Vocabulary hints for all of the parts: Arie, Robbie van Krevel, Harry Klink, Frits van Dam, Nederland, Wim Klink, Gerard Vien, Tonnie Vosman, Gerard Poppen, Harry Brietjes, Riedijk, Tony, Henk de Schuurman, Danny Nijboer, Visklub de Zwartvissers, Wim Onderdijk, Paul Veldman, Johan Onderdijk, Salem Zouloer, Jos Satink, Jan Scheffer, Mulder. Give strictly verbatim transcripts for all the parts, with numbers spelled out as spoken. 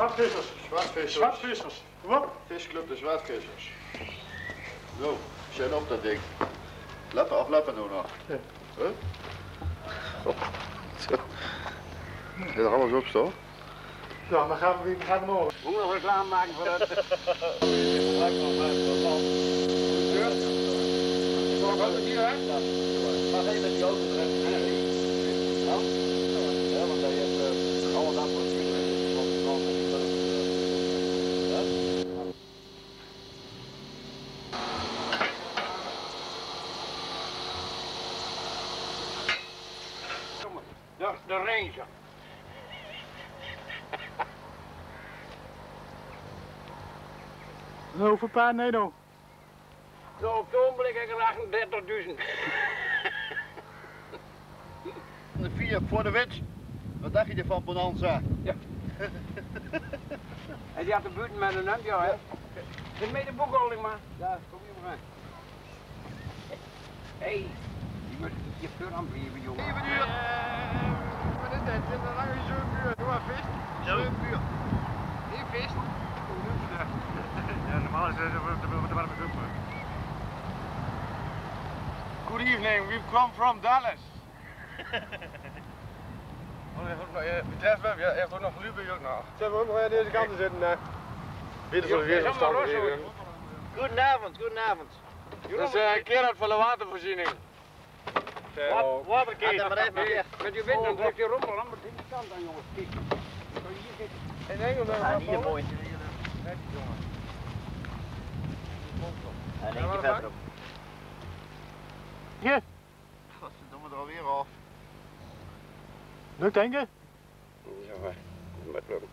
Zwartvissers. Zwartvissers. Zwartvissers. Kom op. Visklub de Zwartvissers. Zo, zet op dat ding. Lappen aflappen doen nog. Ja. Huh? Oh, zo. Zit er alles op, zo? Ja, dan gaan we gaan morgen. Hoe we reclame maken voor dat? Mag even die auto trekken. Ja, want hij heeft alles aan voor het dat is de ranger. Hoeveel paar Nederland? Nou, op het ogenblik heb ik er achtendertigduizend. Vier voor de wit. Wat dacht je ervan, Bonanza? Ja. En die had de buurt met een hemdje, hè? Ja. Zit mee de boekhouding, maar. Ja, kom hier maar aan. Hé, hey, je moet je keur aanbrieven, jongen. zeven uur. Wat is dit? Een lange zeven uur. Doe maar vis. zeven uur. Niet vis. Ja, normaal is het wat warme groepen. Good evening, we've come from Dallas. Oh, hij heeft ook nog, ja, hij heeft ook nog Lübeck ook nog. Ze hebben ook nog aan deze kant zitten. Weer voor weer opstaan. Goedenavond, goedenavond. Dat is uh, Gerard van de watervoorziening. Waterkeer. Met je wind, dan trekt je rommel aan de kant aan, jongens. Kijk. In Engeland. Ah, hier mooi. Kijk, jongen. En eentje verder op. Ja. Wat doen we er alweer af? Lukt denken? Ja, maar dat lukt.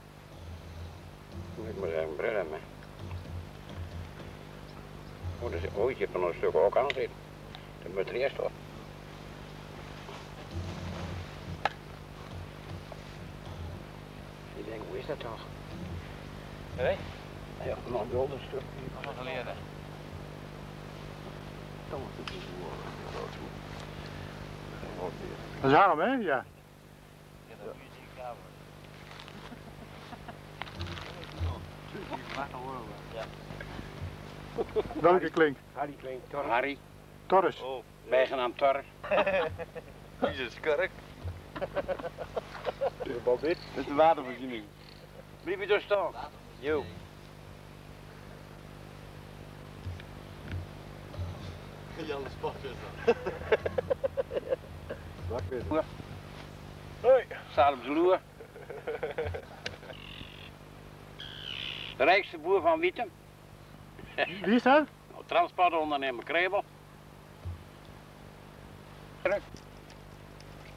Moet maar even remmen. Oh, dat is een ooitje van een stuk ook aan zitten. Dat moet er eerst op. Ik denk, hoe is dat toch? Nee? Ja, nog een golden stuk. Dat was geleerd, hè? Dat was het niet goed. Dat is arm, hè? Ja. Welke Klink? Harry Klink, Torres. Harry. Torres. Oh, ja. Bijgenaamd Torres. Jezus, kerk. Wat is dit? Dit is de watervoorziening. Blijf je door staan. Jo. Jan de Sportvisser. Sportvisser. Hoi. Salem Zouloer. De rijkste boer van Wietem. Wie is dat? Nou, transportondernemer Krevel.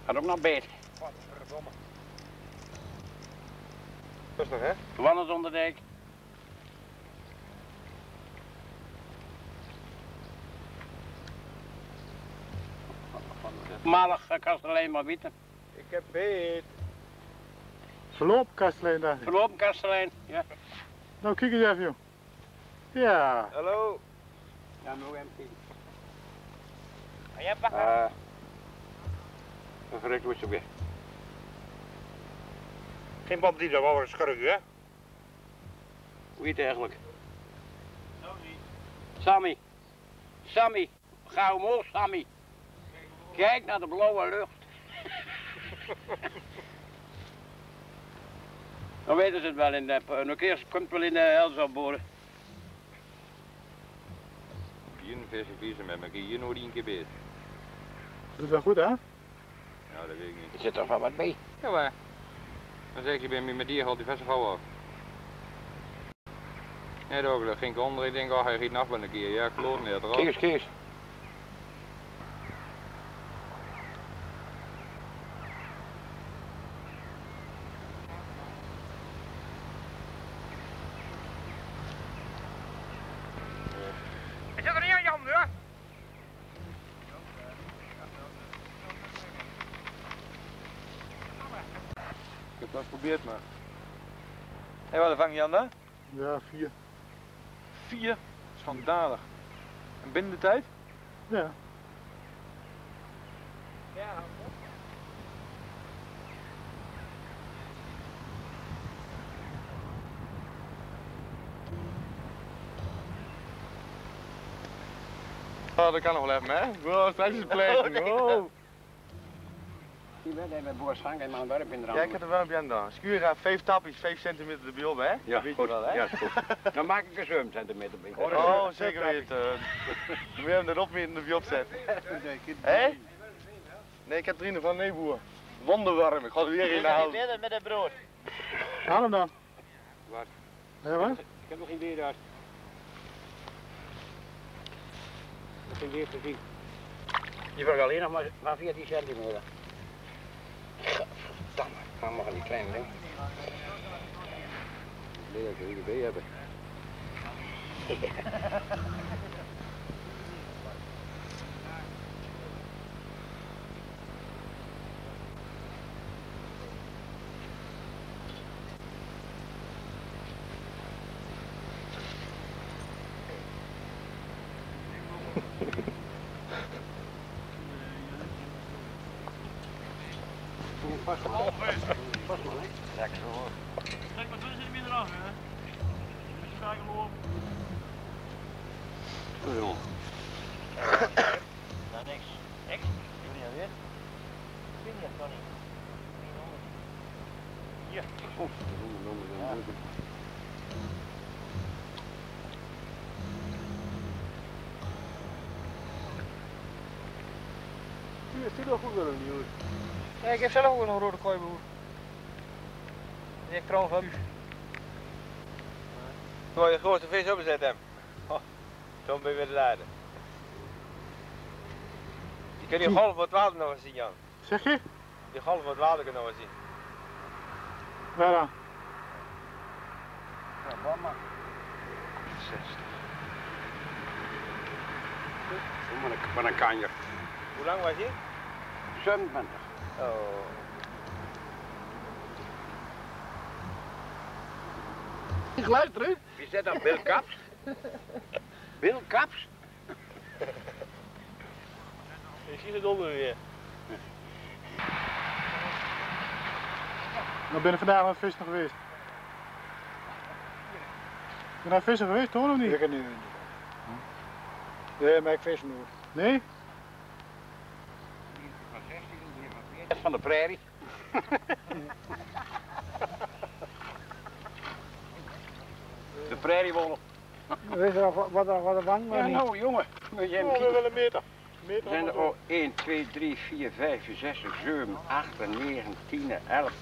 Gaat ook nog beter. Wat verdomme. Rustig, hè? Johan Onderdijk. Malig kastelein maar Wietem. Ik heb beet. Verlopen kastelein daar. Verlopen kastelein, ja. Nou, kijk eens even, joh. Ja. Hallo. Ja, nog een keer. Ga jij pakken? Ah. Een verrekt woestje weer. Geen band die daar wel een schurkje, hè? Hoe heet het eigenlijk? Sammy. Sammy. Sammy. Ga omhoog, Sammy. Kijk naar de blauwe lucht. Dan weten ze het wel in de... Een keer komt wel in de Elsa boren. Vissen, vissen met elkaar hier nog één keer bezig. Dat is wel goed, hè? Ja, dat weet ik niet. Er zit toch wel wat bij? Ja, waar. Dan zeg je, ben je met die al die vissen gauw af. Net ook, dat ging ik onder. Ik denk, oh, hij riet nog wel een keer. Ja, ik geloof niet. Kijk eens, kijk eens. Probeert maar. Hé, hey, wat vang je aan, hè? Ja, vier. Vier? Schandalig. En binnen de tijd? Ja. Ja, Oh, dat kan nog wel even, hè? Wow, straks is plek. Wow. Je bent even bij Boersgang en Maanwerp in de rand. Ja, ik heb er wel een band aan. Schuur gaat vijf tapjes, vijf centimeter de biel, hè? Ja, weet goed. Je wel, hè? Ja, goed. Dan maak ik er zeven centimeter bij. Oh, oh zeker weten. Dan wil je hem erop meer in de biel zetten. Hé? Nee, ik heb drie van nee, boer. Wonderwarm, ik ga er weer in halen. Ik heb met het brood. Haal hem dan. Wat? Nee, wat? Ik heb nog geen bier daar. Ik heb geen bier gezien. Die vraagt alleen nog maar, maar veertien centimeter. Verdamme, ik ga maar aan die kleine ding. Ik weet dat ze jullie bij hebben. Pas maar, pas maar, hè? Lekker hoor. Kijk maar, toen zit hem hier eraf, hè? Dus ga ik hem op. Zo. Nou, niks. Niks? Jullie alweer? Vind je dat, Tony? Hier. Oef. U is dit wel goed willen, die hoor. Nee, ik heb zelf ook nog een rode kooi, broer. Die heb ik trouwens van u. Toen je de grootste vis opgezet hem. Oh, toen ben je weer de laden. Je kunt die golf van het water nog eens zien, Jan. Zeg je? Die golf van het water kan nog eens zien. Waar dan? Ja, wat man. zestig. Van een kanjer. Hoe lang was je? zevenentwintig. Oh. Ik luister, hè? Wie zet dat? Bill Kaps? Bill Kaps? Je ziet het onder weer. We ben vandaag aan het vissen geweest. Ben je naar vissen geweest, hoor, of niet? Ik niet. Nee, maar ik vis nooit. Nee? Van de prairie. De prairiewolf. Wees er al wat een wang, maar. Ja, nou jongen, moet jij hem willen meter. meter zijn er al één, twee, drie, vier, vijf, zes, zeven, acht, negen, tien, elf,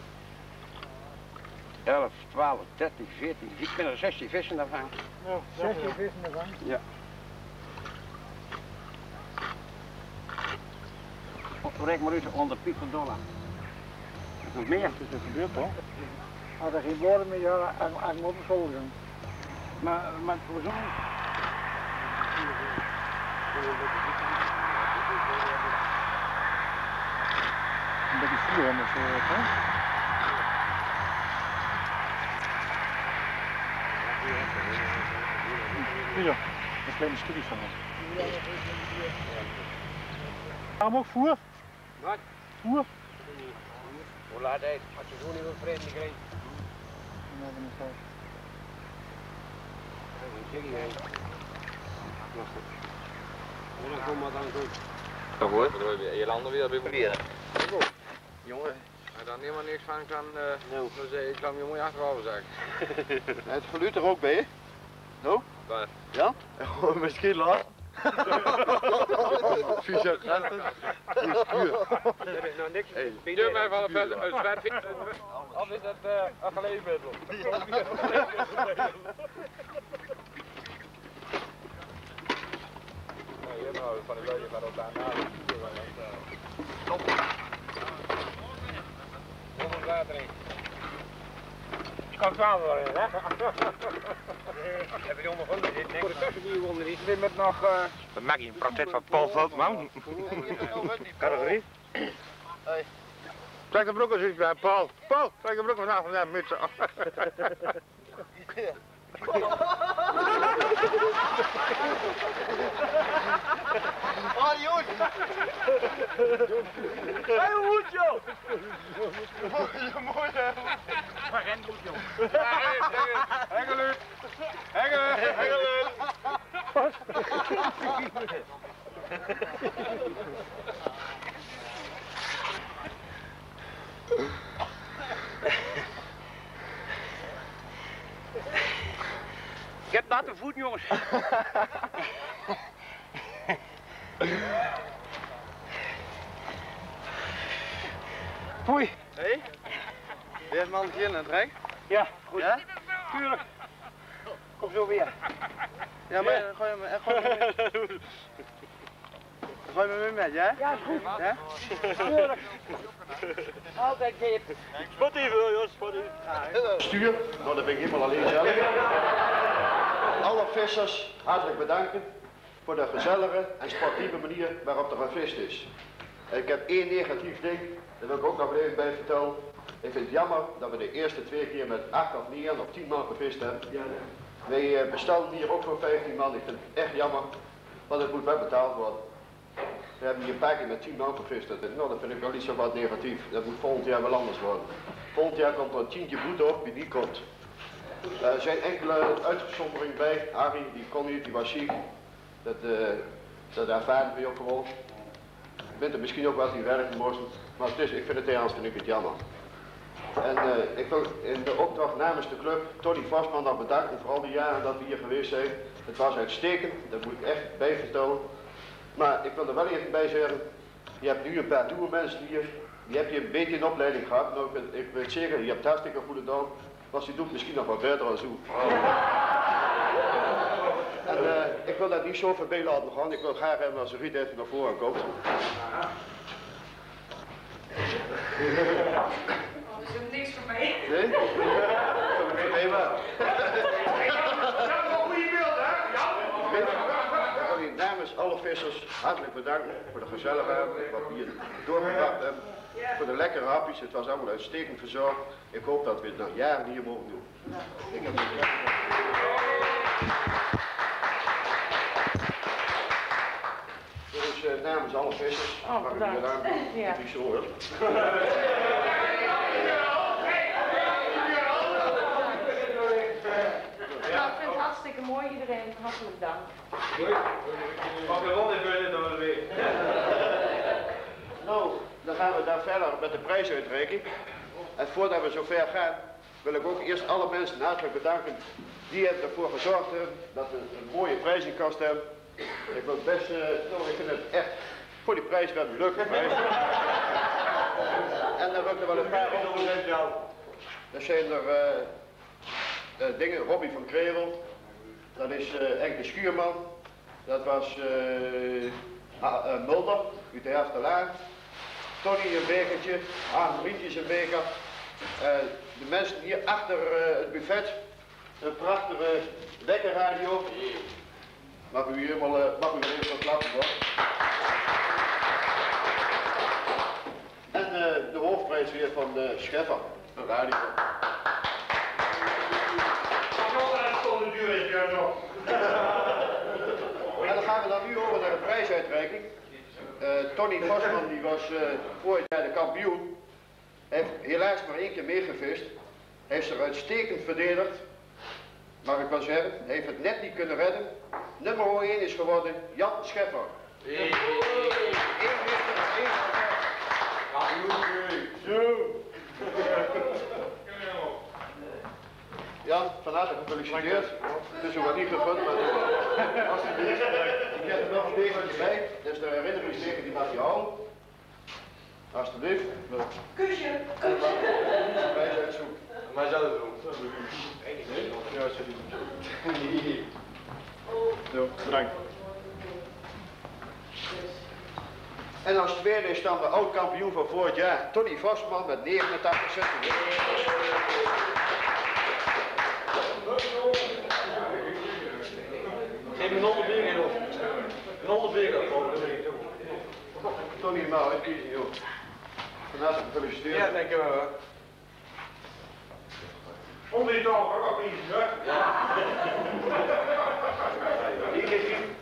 elf, twaalf, dertien, veertien. Ik ben er zestien vissen ervan. Ja, zestien vissen ervan? Ja. Rek maar uit onder Piet van Dollar. Dat is nog meer. Dat is er gebeurd hoor. Had er geen woorden meer, ja, had ik me opgevolgen. Maar, maar voor zo'n... Een beetje vierhonderd zo, hè? Ja, een kleine studie van ons. Gaan we ook voer? Wat? Voer? Hoe laat hij? Als je zo niet wil vreten, dan krijg je. Nee, dat is niet uit. Dat is een jiggy heen. En dan komt wat aan het doen. Dat goed. Je landen weer bij me. Dat goed. Jongen, als je daar helemaal niks van kan, dan kan je mooi achterover zakken. Het geluid er ook bij, hè? No? Waar? Ja? Misschien laat. Vieze gasten, die is puur. Er is nog niks. Stuur mij van een zwerfje. Of is dat een geleefmiddel? Je hebt nou van de leuze maar op de aanhaling. Stop. Kom ons water in. Ik kan kwamen worden, hè? Ik heb hier ondervonden, dit niks. Voor de tussen die onder is, dit met nog... Uh... Dat maak je een portret van Paul Veldman. Categorie. Hoi. Trek de broek als iets bij, Paul. Paul, trek de broek vandaag van zijn mutsen af. Oh, die hoed! Hé, hoe hoed, joh! Je moeder! Maar rent goed, joh! Hengeluut! Hengeluut! Hengeluut! Ik heb natte voet, jongens. Poei. Hé? Hey? Weer een mandje in het rek? Ja, goed. Ja? Tuurlijk. Kom zo weer. Ja, maar ja. gooi me gooi me mee. Gooi me mee met, ja? Ja, is goed. Ja? Tuurlijk. Altijd hip. Spot even, Jos. Spot even. Stuur, nou dat ben ik helemaal alleen zelf. Alle vissers hartelijk bedanken voor de gezellige en sportieve manier waarop er gevist is. Ik heb één negatief ding, daar wil ik ook nog even bij vertellen. Ik vind het jammer dat we de eerste twee keer met acht of negen of tien man gevist hebben. Ja, nee. Wij bestelden hier ook voor vijftien man, ik vind het echt jammer, want het moet wel betaald worden. We hebben hier een paar keer met tien man gevist, nou, dat vind ik wel niet zo wat negatief. Dat moet volgend jaar wel anders worden. Volgend jaar komt er een tientje boete op wie niet komt. Er zijn enkele uitzonderingen bij. Arie, die kon niet, die was ziek. Dat, uh, dat ervaren we ook gewoon. Ik vind het misschien ook wel niet werken moest, maar het is, ik vind het ergens vind ik het jammer. En uh, ik wil in de opdracht namens de club Tonnie Vosman nog bedanken voor al die jaren dat we hier geweest zijn. Het was uitstekend, daar moet ik echt bij vertellen. Maar ik wil er wel even bij zeggen, je hebt nu een paar nieuwe mensen hier. Die heb je een beetje een opleiding gehad. Nou, ik, ben, ik weet zeker, je hebt hartstikke goede dag. Was je doet misschien nog wat verder als u. En uh, ik wil dat niet zo vervelen laten gaan. Ik wil graag hebben als Riedijk naar voren komt. Oh, is het niks voor mij? Nee? Nee, nee, maar. Dat is wel goede beelden, hè? Ja? Ik wil namens alle vissers hartelijk bedanken voor de gezelligheid, wat we hier doorgebracht hebben. Voor de lekkere hapjes. Het was allemaal uitstekend verzorgd. Ik hoop dat we het nog jaren hier mogen doen. Ik heb het Dus namens alle vissers, oh, waar ik weer aan doe, ja. Die zo heb. Ik vind het hartstikke mooi, iedereen. Hartelijk dank. Mag je wel even binnen door de week. Nou, dan gaan we daar verder met de prijsuitreiking. En voordat we zover gaan, wil ik ook eerst alle mensen hartelijk bedanken die ervoor gezorgd hebben dat we een mooie prijzenkast hebben. Ik wil best, uh, nou, ik vind het echt voor die prijs wel een leuke prijs. En dan wil ik er wel een paar over zijn. Dan zijn er uh, de dingen, Robbie van Krevel, dat is uh, Henk de Schuurman, dat was uh, uh, uh, Mulder, uit de helft de laag, Tony een bekertje, Arie een beker, uh, de mensen hier achter uh, het buffet, een prachtige dekkerradio. Mag u hier helemaal, mag u weer even klappen hoor. En uh, de hoofdprijs weer van uh, Scheffer, de radio. En dan gaan we dan nu over naar de prijsuitreiking. Uh, Tonnie Vosman die was uh, vorig jaar de kampioen. Hij heeft helaas maar één keer meegevist. Hij heeft zich uitstekend verdedigd. Mag ik wel zeggen, hij heeft het net niet kunnen redden. Nummer één is geworden Jan Scheffer. Hey. Hey. Jan, van harte gefeliciteerd. Het is ook wat niet gegund, maar als hij er is, ik heb er nog een steentje bij. Dus de herinneringssteken die mag je houden. Alsjeblieft. Kusje, kusje. Wij zijn zoek. Maar zelf doen. Ja, ze doen. Zo, bedankt. En als tweede is dan de oud-kampioen van vorig jaar, Tonnie Vosman met negenentachtig centimeter. Geef me een honderd vinger in, of? Een honderd vinger. Tonnie, nou, ik kies niet, joh. Van harte gefeliciteerd. Ja, dankjewel, hoor. Onder je tafel, ik ook niet,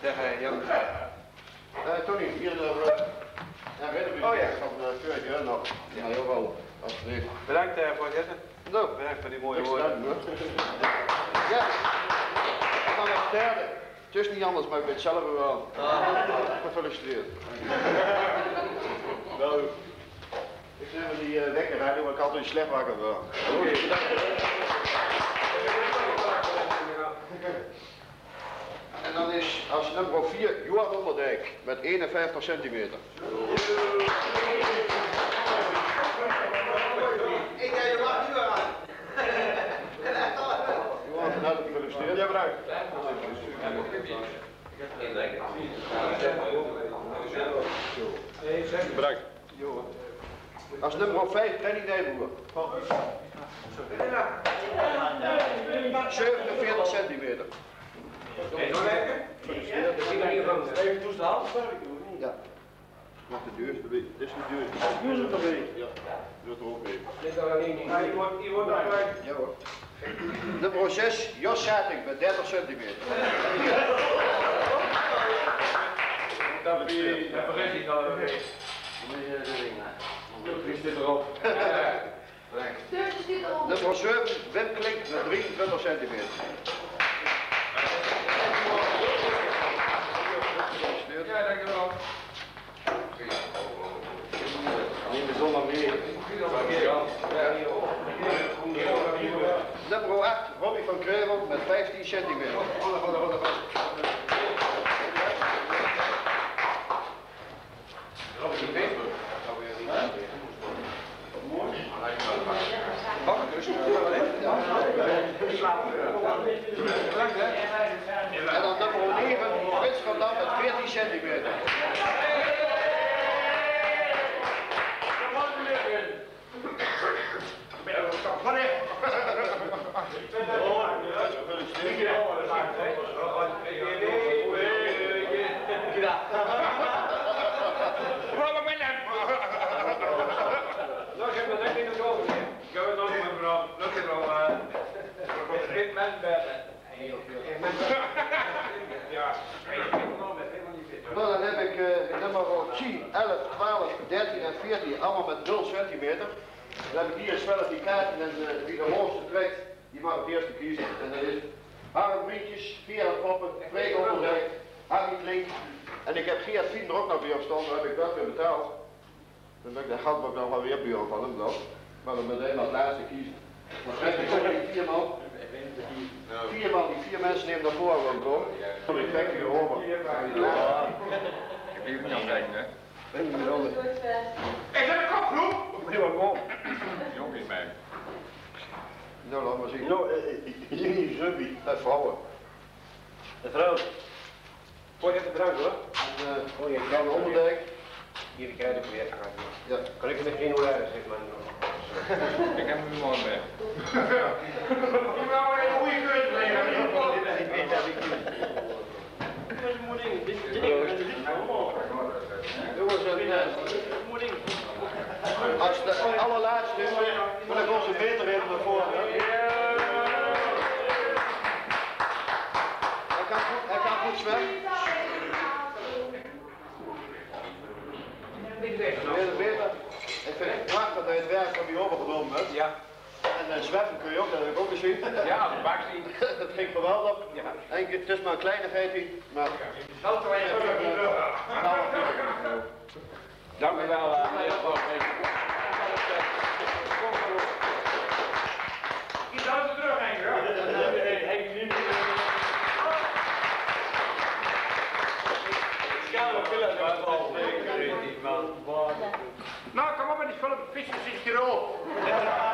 hè? Uh, Tony, hier de herinnering oh, ja. van de Keurtje nog. Ja, heel wel, alsjeblieft. Bedankt uh, voor het zitten. No. Bedankt voor die mooie woorden. Ja. En dan als derde Het is niet anders, maar ik weet zelf wel. Gefeliciteerd. Wel goed. Ik zit even die wekker uit, maar ik had u slecht wakker wel. Oké. En dan is als nummer vier Johan Onderdijk met eenenvijftig centimeter. Ik ga je wacht nu aan. Johan, van harte gefeliciteerd. Jij bedankt. Bedankt. Als nummer vijf Danny Nijboer. zevenenveertig centimeter. Even toestaan. Ja. Mag de duurste week. Dit is de duurste. Het is de duurste week. Ja. Dat hoort mee. Dit is alleen niet. Hier wordt nog bij. Ja hoor. Nummer zes, Jos Satink met dertig centimeter. Dat vergeet ik al een beetje. Dan moet je de ring naar. Wie zit erop? Nummer zeven, Wim Klink met drieëntwintig centimeter. Ja, dankjewel. Neem de zon maar mee. Nummer acht, Robbie van Krevel met vijftien centimeter. En dan nummer negen, Frits van Dam met veertien centimeter. Nou, dan heb ik uh, nummer tien, elf, twaalf, dertien en veertien, allemaal met nul centimeter. Dan heb ik hier zelf die kaarten en uh, wie de hoogste krijgt, die mag het eerste kiezen. En dat is Harry Brietjes, Gerard Poppen, Wim Onderdijk, Harry Klink. En ik heb Gerard Vien er ook nog bij op staan, daar heb ik dat weer betaald. Dan ben ik de geld nog wel weer buren van hem dan. Maar dan ben ik als laatste kiezen. Maar dan heb ik vier man. Vier man, die vier mensen nemen naar voren want door. Sorry, ik trek hier over. Ik heb hier niet aan kijken, hè? Ik ben niet onder. Ik heb een kopgroep! Ik ben wel kom. Jong is mij. Nou, laat maar zien. Nou, jullie is rugby. Dat is vrouwen. Dat is vrouwen. Gooi even eruit hoor. Gooi je Jan Onderdijk. Hier krijg ik weer aan. Ja. Kan ik er geen hoe uit, zeg maar. Ik heb hem morgen weg. Ik wou een goede keuze leggen. Ik weet dat ik niet. Dit is een moeding. Dit is een moeding. Als de allerlaatste is, wil ik onze beter even naar voren. Hij kan goed zwemmen. Ik vind het prachtig dat je het werk van die overgenomen hebt. Ja. En uh, zweffen kun je ook, dat heb ik ook gezien. Ja, dat maakt zien. Dat ging geweldig. Ja. En het is maar een kleinigheid hier. Maar... dat is wel een dank u wel. Uh, Iets uit de terug, Henk. Ik ga nog wel eens uit al. Nou, kom op met die film. Visjes is hier ook.